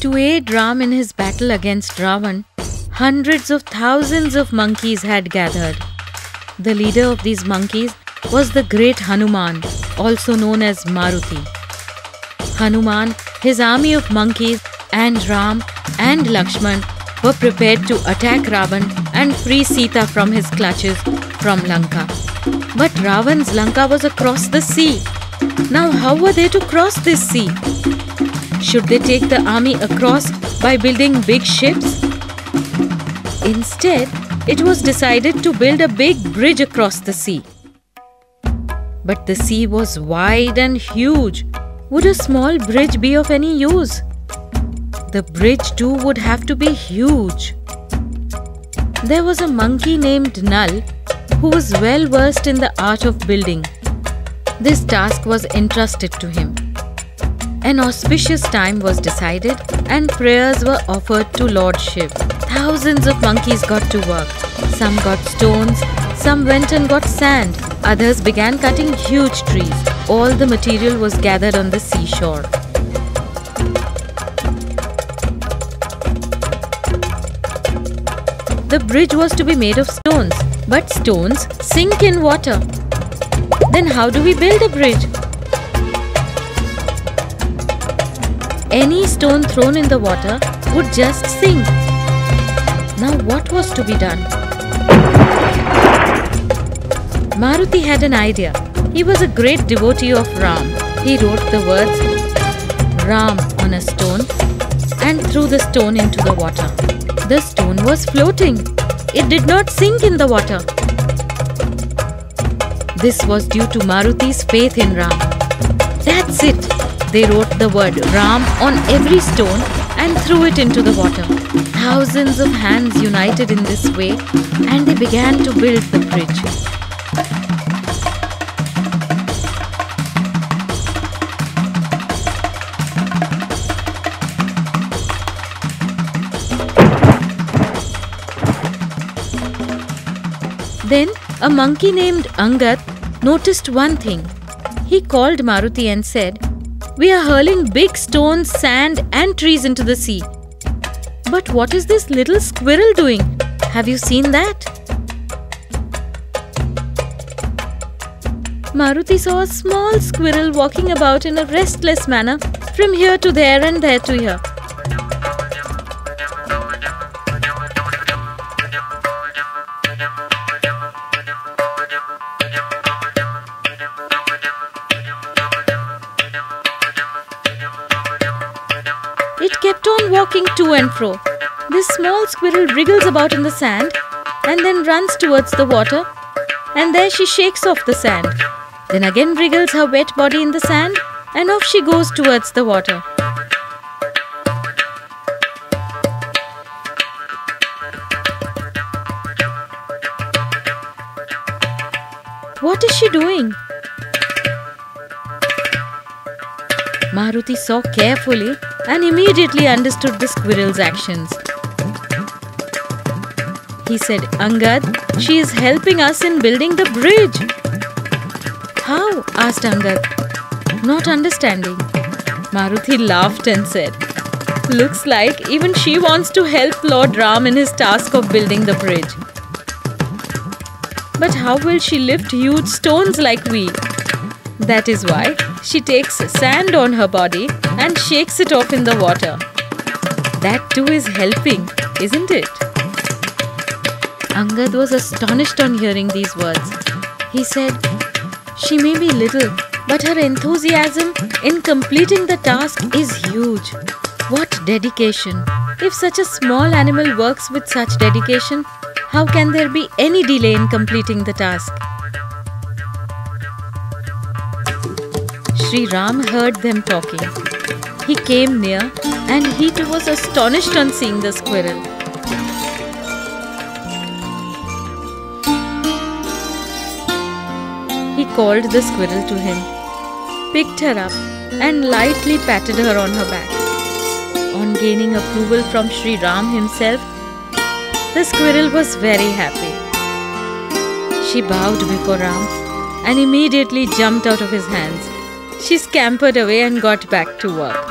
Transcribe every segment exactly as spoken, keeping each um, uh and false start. To aid Ram in his battle against Ravan, hundreds of thousands of monkeys had gathered. The leader of these monkeys was the great Hanuman, also known as Maruti. Hanuman, his army of monkeys, and Ram and Lakshman were prepared to attack Ravan and free Sita from his clutches from Lanka. But Ravan's Lanka was across the sea. Now how were they to cross this sea? Should they take the army across by building big ships? Instead, it was decided to build a big bridge across the sea. But the sea was wide and huge. Would a small bridge be of any use? The bridge too would have to be huge. There was a monkey named Nal who was well versed in the art of building. This task was entrusted to him. An auspicious time was decided and prayers were offered to Lord Shiv. Thousands of monkeys got to work. Some got stones, some went and got sand, others began cutting huge trees. All the material was gathered on the seashore. The bridge was to be made of stones, but stones sink in water. Then how do we build a bridge? Any stone thrown in the water would just sink. Now what was to be done? Maruti had an idea. He was a great devotee of Ram. He wrote the words Ram on a stone and threw the stone into the water. The stone was floating. It did not sink in the water. This was due to Maruti's faith in Ram. That's it. They wrote the word Ram on every stone and threw it into the water. Thousands of hands united in this way and they began to build the bridge. Then a monkey named Angad noticed one thing. He called Maruti and said, "We are hurling big stones, sand and trees into the sea. But what is this little squirrel doing? Have you seen that?" Maruti saw a small squirrel walking about in a restless manner from here to there and there to here. Kept on walking to and fro. This small squirrel wriggles about in the sand and then runs towards the water, and there she shakes off the sand. Then again wriggles her wet body in the sand and off she goes towards the water. What is she doing? Maruti saw carefully and immediately understood the squirrel's actions. He said, "Angad, she is helping us in building the bridge." "How?" asked Angad, not understanding. Maruti laughed and said, "Looks like even she wants to help Lord Ram in his task of building the bridge. But how will she lift huge stones like we? That is why she takes sand on her body and shakes it off in the water. That too is helping, isn't it?" Angad was astonished on hearing these words. He said, "She may be little, but her enthusiasm in completing the task is huge. What dedication! If such a small animal works with such dedication, how can there be any delay in completing the task?" Sri Ram heard them talking. He came near and he too was astonished on seeing the squirrel. He called the squirrel to him, picked her up and lightly patted her on her back. On gaining approval from Sri Ram himself, the squirrel was very happy. She bowed before Ram and immediately jumped out of his hands. She scampered away and got back to work.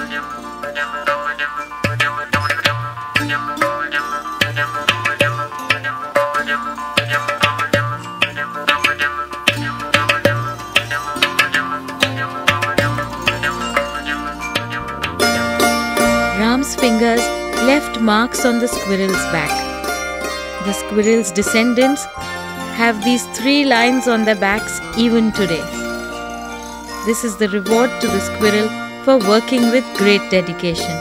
left marks on the squirrel's back. The squirrel's descendants have these three lines on their backs even today. This is the reward to the squirrel for working with great dedication.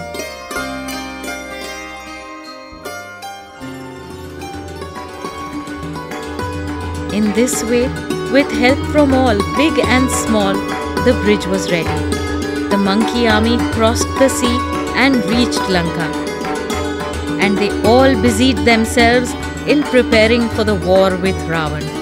In this way, with help from all, big and small, the bridge was ready. The monkey army crossed the sea and reached Lanka. And they all busied themselves in preparing for the war with Ravan.